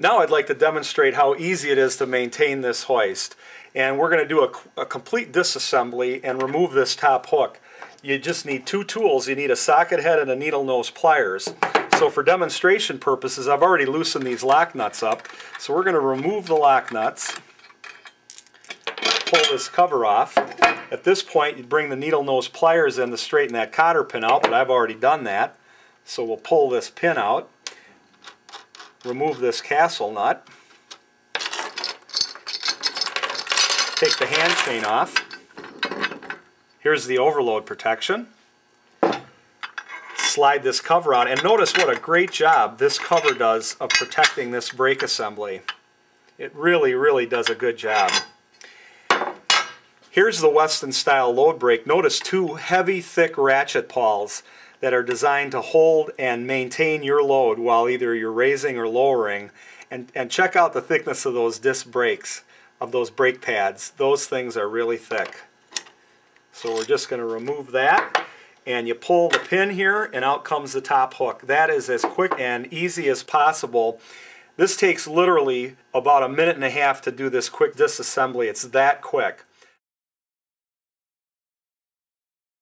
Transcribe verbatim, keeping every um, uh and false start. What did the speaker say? Now I'd like to demonstrate how easy it is to maintain this hoist. And we're going to do a, a complete disassembly and remove this top hook. You just need two tools. You need a socket head and a needle nose pliers. So for demonstration purposes, I've already loosened these lock nuts up. So we're going to remove the lock nuts, pull this cover off. At this point, you bring the needle nose pliers in to straighten that cotter pin out, but I've already done that. So we'll pull this pin out, remove this castle nut, take the hand chain off. Here's the overload protection. Slide this cover on, and notice what a great job this cover does of protecting this brake assembly. It really, really does a good job. Here's the Weston style load brake. Notice two heavy, thick ratchet pawls that are designed to hold and maintain your load while either you're raising or lowering. And, and check out the thickness of those disc brakes, of those brake pads. Those things are really thick. So we're just going to remove that, and you pull the pin here, and out comes the top hook. That is as quick and easy as possible. This takes literally about a minute and a half to do this quick disassembly. It's that quick.